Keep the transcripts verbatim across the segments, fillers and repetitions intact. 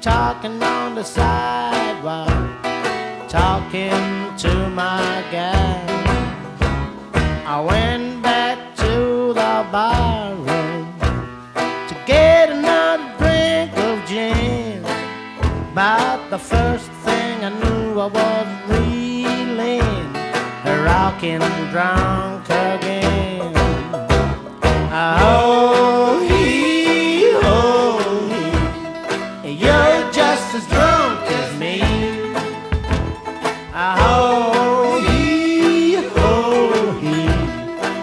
talking on the sidewalk, talking to my guy. I went back to the bar room to get another drink of gin. But the first thing I knew, I was reeling, rocking drunk again. Oh, he, oh, he, you're just as drunk as me. Oh, he, oh, he,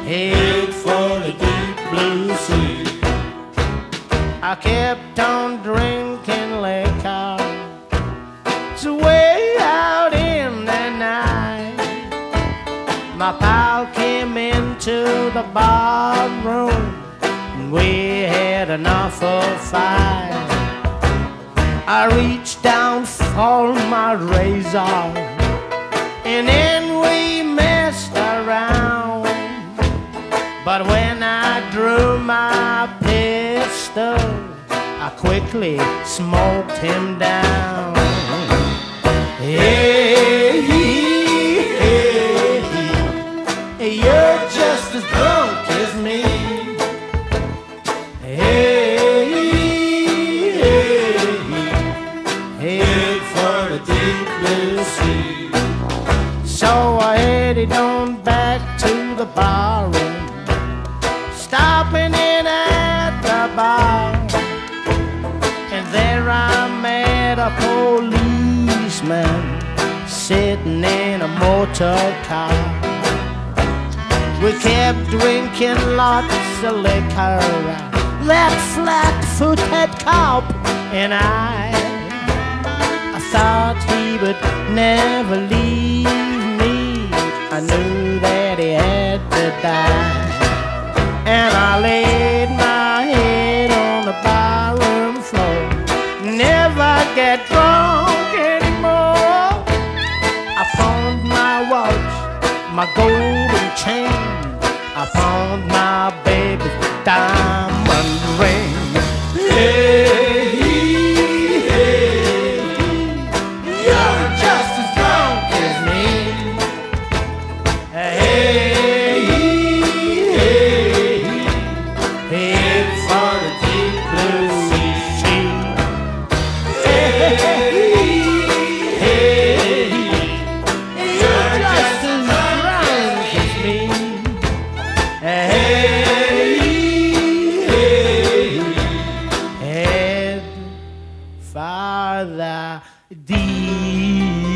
head for the deep blue sea. I kept on drinking liquor to way out in the night. My pal came into the bar room and we had an awful fight. I reached down for my razor and then we messed around. But when I drew my pistol, I quickly smoked him down. Hey, hey, hey, you're just as drunk as me. Hey, hey, hey, head for the deep blue sea. So I headed on back to the bar room, stopping in at the bar. And there I met a policeman sitting in a motor car. We kept drinking lots of liquor, that flat-footed cop and I. I thought he would never leave. I knew that he had to die. And I laid my head on the barroom floor. Never get drunk anymore. I found my watch, my golden chain. I found my baby's diamond ring. Hey, hey, you're just as drunk as me. Hey, hey, hey, head for the deep blue sea. Hey, hey, hey, you're just as drunk as me. Hey, hey, head for the deep.